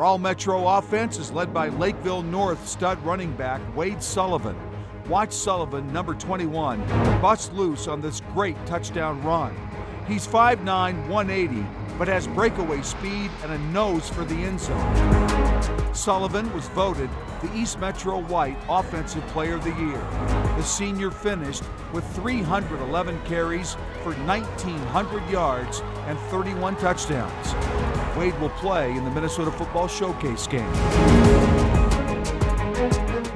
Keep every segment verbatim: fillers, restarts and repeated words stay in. Their all-metro offense is led by Lakeville North stud running back Wade Sullivan. Watch Sullivan, number twenty-one, bust loose on this great touchdown run. He's five nine, one eighty, but has breakaway speed and a nose for the end zone. Sullivan was voted the East Metro White Offensive Player of the Year. The senior finished with three hundred eleven carries for nineteen hundred yards and thirty-one touchdowns. Wade will play in the Minnesota Football Showcase game.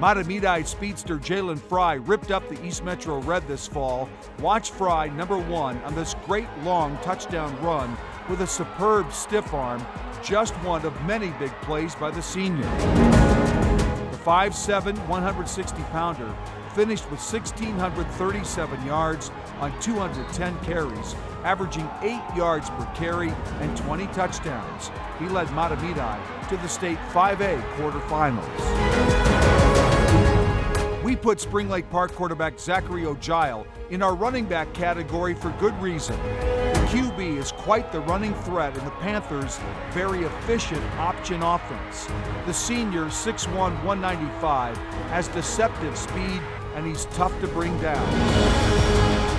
Mahtomedi speedster Jalen Frye ripped up the East Metro Red this fall. Watch Frye, number one, on this great long touchdown run with a superb stiff arm, just one of many big plays by the senior. The five seven, one sixty pounder finished with one thousand six hundred thirty-seven yards on two hundred ten carries, averaging eight yards per carry and twenty touchdowns. He led Mahtomedi to the state five A quarterfinals. We put Spring Lake Park quarterback Zachary Ojile in our running back category for good reason. The Q B is quite the running threat in the Panthers' very efficient option offense. The senior, six one, one ninety-five, has deceptive speed and he's tough to bring down.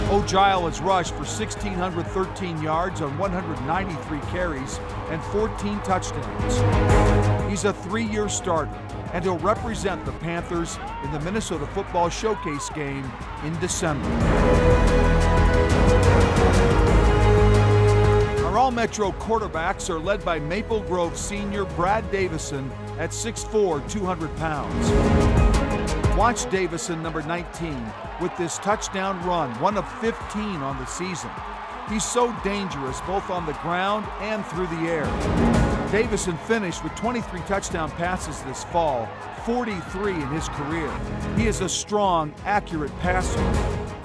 Ojile has rushed for one thousand six hundred thirteen yards on one hundred ninety-three carries and fourteen touchdowns. He's a three-year starter, and he'll represent the Panthers in the Minnesota Football Showcase game in December. Our all-metro quarterbacks are led by Maple Grove senior Brad Davison at six four, two hundred pounds. Watch Davison, number nineteen, with this touchdown run, one of fifteen on the season. He's so dangerous both on the ground and through the air. Davison finished with twenty-three touchdown passes this fall, forty-three in his career. He is a strong, accurate passer.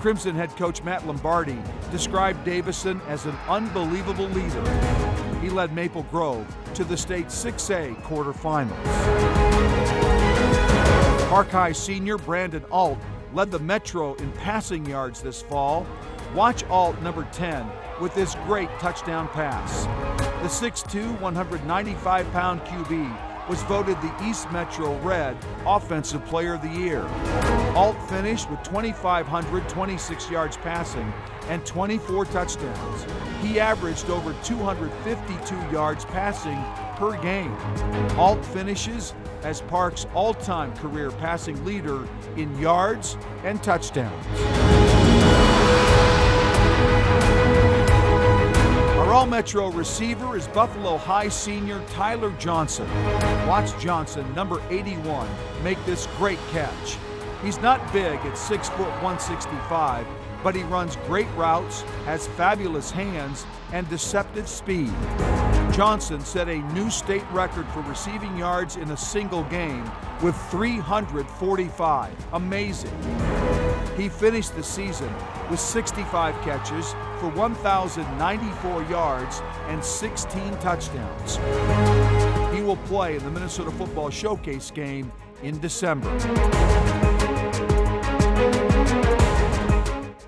Crimson head coach Matt Lombardi described Davison as an unbelievable leader. He led Maple Grove to the state six A quarterfinals. Park High senior Brandon Alt led the Metro in passing yards this fall. Watch Alt, number ten, with this great touchdown pass. The six two, one ninety-five pound Q B was voted the East Metro Red Offensive Player of the Year. Alt finished with two thousand five hundred twenty-six yards passing and twenty-four touchdowns. He averaged over two hundred fifty-two yards passing per game. Alt finishes as Park's all-time career passing leader in yards and touchdowns. Our all-metro receiver is Buffalo High senior Tyler Johnson. Watch Johnson, number eighty-one, make this great catch. He's not big at six foot, one sixty-five, but he runs great routes, has fabulous hands, and deceptive speed. Johnson set a new state record for receiving yards in a single game with three hundred forty-five. Amazing. He finished the season with sixty-five catches for one thousand ninety-four yards and sixteen touchdowns. He will play in the Minnesota Football Showcase game in December.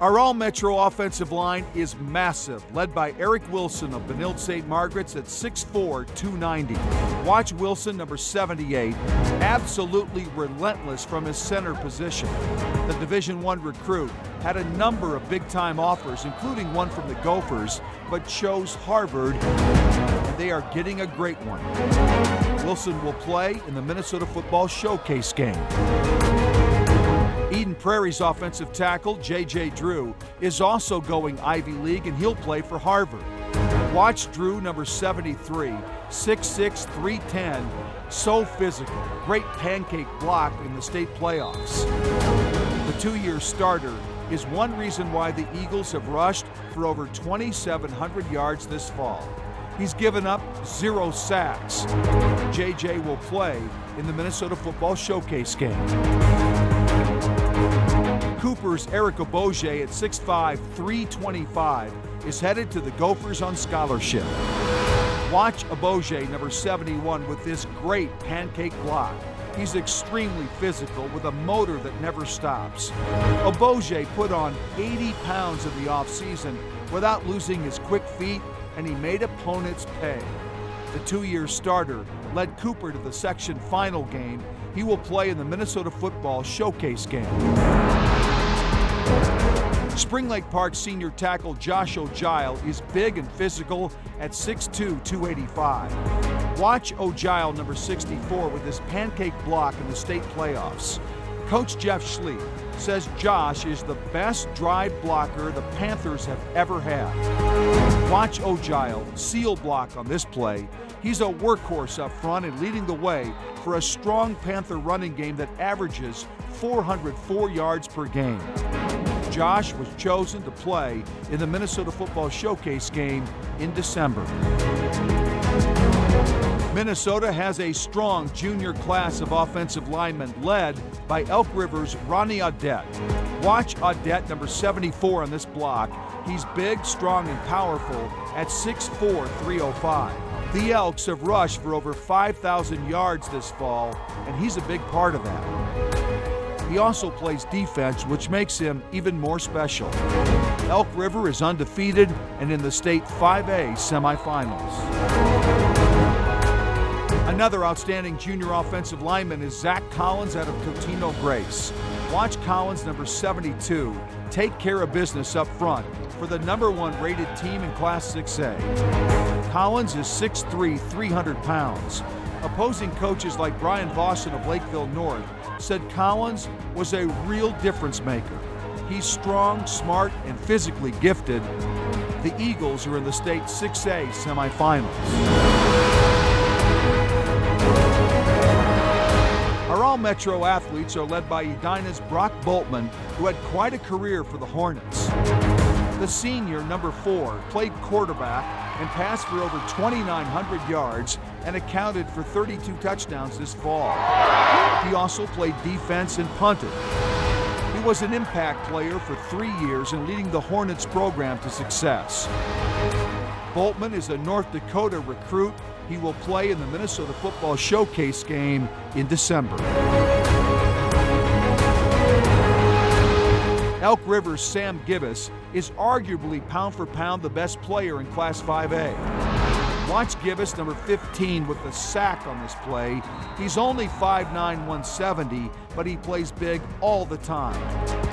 Our all-metro offensive line is massive, led by Eric Wilson of Benilde-Saint Margaret's at six four, two ninety. Watch Wilson, number seventy-eight, absolutely relentless from his center position. The Division One recruit had a number of big-time offers, including one from the Gophers, but chose Harvard, and they are getting a great one. Wilson will play in the Minnesota Football Showcase game. Eden Prairie's offensive tackle, J J. Drew, is also going Ivy League, and he'll play for Harvard. Watch Drew, number seventy-three, six six, three ten, so physical. Great pancake block in the state playoffs. The two-year starter is one reason why the Eagles have rushed for over twenty-seven hundred yards this fall. He's given up zero sacks. J J will play in the Minnesota Football Showcase game. Cooper's Eric Obojei at six five, three twenty-five is headed to the Gophers on scholarship. Watch Obojei, number seventy-one, with this great pancake block. He's extremely physical with a motor that never stops. Obojei put on eighty pounds in the offseason without losing his quick feet, and he made opponents pay. The two-year starter led Cooper to the section final game. He will play in the Minnesota Football Showcase game. Spring Lake Park senior tackle Josh Ojile is big and physical at six two, two eighty-five. Watch Ojile, number sixty-four, with his pancake block in the state playoffs. Coach Jeff Schlee says Josh is the best drive blocker the Panthers have ever had. Watch Ojile seal block on this play. He's a workhorse up front and leading the way for a strong Panther running game that averages four hundred four yards per game. Josh was chosen to play in the Minnesota Football Showcase game in December. Minnesota has a strong junior class of offensive linemen led by Elk River's Ronnie Audette. Watch Audette, number seventy-four, on this block. He's big, strong, and powerful at six four, three oh five. The Elks have rushed for over five thousand yards this fall, and he's a big part of that. He also plays defense, which makes him even more special. Elk River is undefeated and in the state five A semifinals. Another outstanding junior offensive lineman is Zach Collins out of Totino-Grace. Watch Collins, number seventy-two, take care of business up front for the number one rated team in Class six A. Collins is six three, three hundred pounds. Opposing coaches like Brian Vossen of Lakeville North said Collins was a real difference maker. He's strong, smart, and physically gifted. The Eagles are in the state six A semifinals. Our all-metro athletes are led by Edina's Brock Bultman, who had quite a career for the Hornets. The senior, number four, played quarterback and passed for over twenty-nine hundred yards and accounted for thirty-two touchdowns this fall. He also played defense and punted. He was an impact player for three years and leading the Hornets program to success. Bultman is a North Dakota recruit. He will play in the Minnesota Football Showcase game in December. Elk River's Sam Gibas is arguably pound for pound the best player in Class five A. Watch Gibas, number fifteen, with the sack on this play. He's only five nine, one seventy, but he plays big all the time.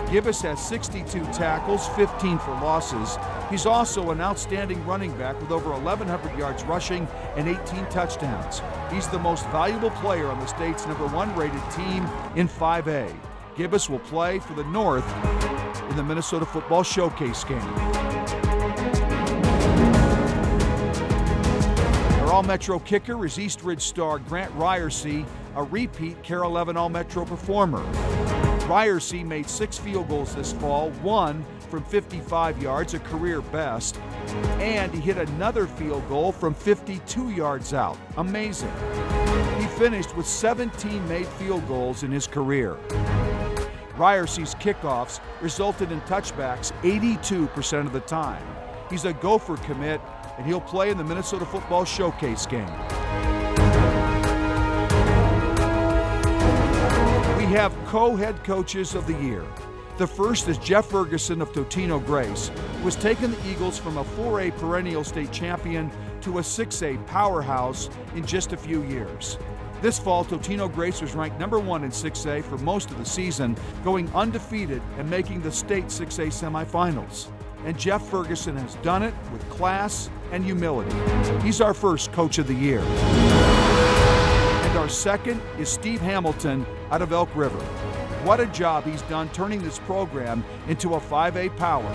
Gibas has sixty-two tackles, fifteen for losses. He's also an outstanding running back with over eleven hundred yards rushing and eighteen touchdowns. He's the most valuable player on the state's number one rated team in five A. Gibas will play for the North in the Minnesota Football Showcase game. Our All-Metro kicker is East Ridge star Grant Ryerse, a repeat KARE eleven All-Metro performer. Ryerse made six field goals this fall, one from fifty-five yards, a career best, and he hit another field goal from fifty-two yards out. Amazing. He finished with seventeen made field goals in his career. Ryerse's kickoffs resulted in touchbacks eighty-two percent of the time. He's a Gopher commit, and he'll play in the Minnesota Football Showcase game. We have co-head coaches of the year. The first is Jeff Ferguson of Totino-Grace, who has taken the Eagles from a four A perennial state champion to a six A powerhouse in just a few years. This fall, Totino-Grace was ranked number one in six A for most of the season, going undefeated and making the state six A semifinals. And Jeff Ferguson has done it with class and humility. He's our first coach of the year. And our second is Steve Hamilton out of Elk River. What a job he's done turning this program into a five A power.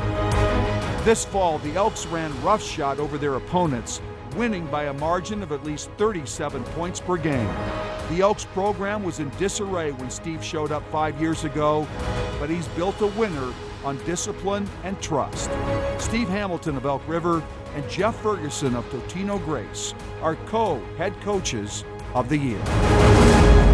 This fall, the Elks ran roughshod over their opponents, winning by a margin of at least thirty-seven points per game. The Elks program was in disarray when Steve showed up five years ago, but he's built a winner on discipline and trust. Steve Hamilton of Elk River and Jeff Ferguson of Totino-Grace are co-head coaches of the year.